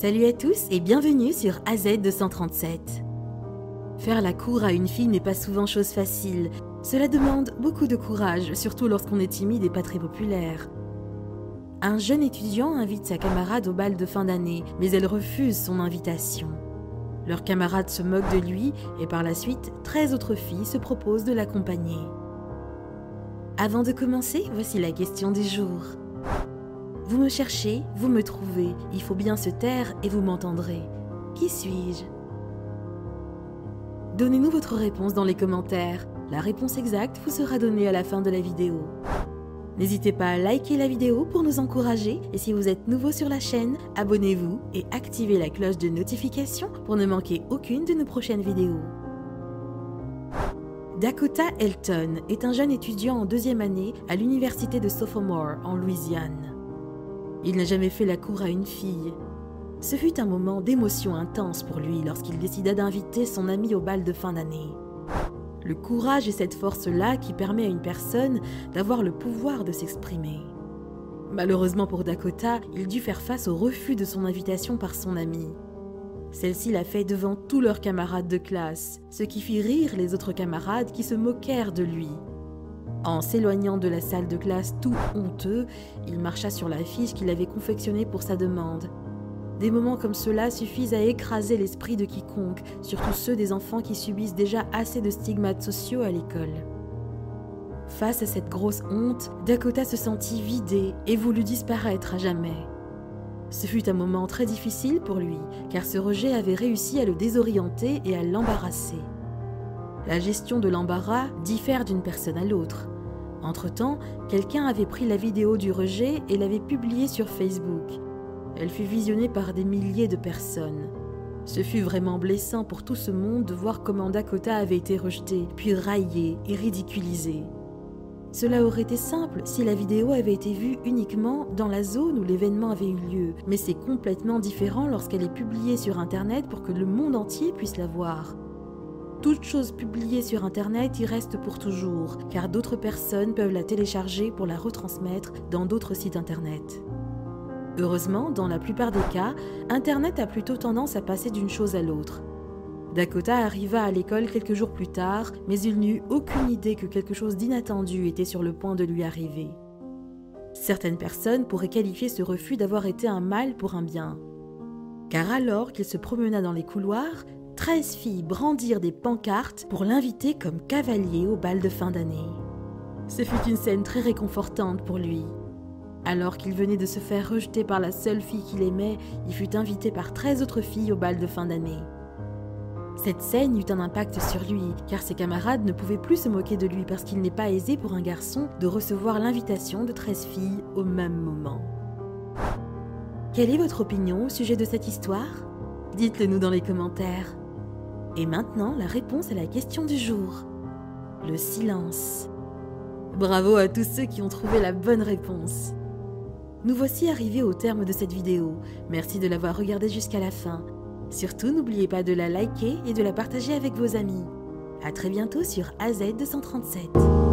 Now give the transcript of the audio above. Salut à tous et bienvenue sur AZ237. Faire la cour à une fille n'est pas souvent chose facile. Cela demande beaucoup de courage, surtout lorsqu'on est timide et pas très populaire. Un jeune étudiant invite sa camarade au bal de fin d'année, mais elle refuse son invitation. Leur camarade se moque de lui et par la suite, 13 autres filles se proposent de l'accompagner. Avant de commencer, voici la question du jour. Vous me cherchez, vous me trouvez, il faut bien se taire et vous m'entendrez. Qui suis-je? Donnez-nous votre réponse dans les commentaires. La réponse exacte vous sera donnée à la fin de la vidéo. N'hésitez pas à liker la vidéo pour nous encourager et si vous êtes nouveau sur la chaîne, abonnez-vous et activez la cloche de notification pour ne manquer aucune de nos prochaines vidéos. Dakota Elton est un jeune étudiant en deuxième année à l'université de Sophomore en Louisiane. Il n'a jamais fait la cour à une fille. Ce fut un moment d'émotion intense pour lui lorsqu'il décida d'inviter son ami au bal de fin d'année. Le courage est cette force-là qui permet à une personne d'avoir le pouvoir de s'exprimer. Malheureusement pour Dakota, il dut faire face au refus de son invitation par son amie. Celle-ci l'a fait devant tous leurs camarades de classe, ce qui fit rire les autres camarades qui se moquèrent de lui. En s'éloignant de la salle de classe tout honteux, il marcha sur l'affiche qu'il avait confectionnée pour sa demande. Des moments comme cela suffisent à écraser l'esprit de quiconque, surtout ceux des enfants qui subissent déjà assez de stigmates sociaux à l'école. Face à cette grosse honte, Dakota se sentit vidée et voulut disparaître à jamais. Ce fut un moment très difficile pour lui, car ce rejet avait réussi à le désorienter et à l'embarrasser. La gestion de l'embarras diffère d'une personne à l'autre. Entre-temps, quelqu'un avait pris la vidéo du rejet et l'avait publiée sur Facebook. Elle fut visionnée par des milliers de personnes. Ce fut vraiment blessant pour tout ce monde de voir comment Dakota avait été rejeté, puis raillé et ridiculisé. Cela aurait été simple si la vidéo avait été vue uniquement dans la zone où l'événement avait eu lieu, mais c'est complètement différent lorsqu'elle est publiée sur Internet pour que le monde entier puisse la voir. Toute chose publiée sur Internet y reste pour toujours, car d'autres personnes peuvent la télécharger pour la retransmettre dans d'autres sites Internet. Heureusement, dans la plupart des cas, Internet a plutôt tendance à passer d'une chose à l'autre. Dakota arriva à l'école quelques jours plus tard, mais il n'eut aucune idée que quelque chose d'inattendu était sur le point de lui arriver. Certaines personnes pourraient qualifier ce refus d'avoir été un mal pour un bien. Car alors qu'il se promena dans les couloirs, 13 filles brandirent des pancartes pour l'inviter comme cavalier au bal de fin d'année. Ce fut une scène très réconfortante pour lui. Alors qu'il venait de se faire rejeter par la seule fille qu'il aimait, il fut invité par 13 autres filles au bal de fin d'année. Cette scène eut un impact sur lui, car ses camarades ne pouvaient plus se moquer de lui parce qu'il n'est pas aisé pour un garçon de recevoir l'invitation de 13 filles au même moment. Quelle est votre opinion au sujet de cette histoire? Dites-le nous dans les commentaires. Et maintenant, la réponse à la question du jour. Le silence. Bravo à tous ceux qui ont trouvé la bonne réponse. Nous voici arrivés au terme de cette vidéo. Merci de l'avoir regardée jusqu'à la fin. Surtout, n'oubliez pas de la liker et de la partager avec vos amis. À très bientôt sur AZ237.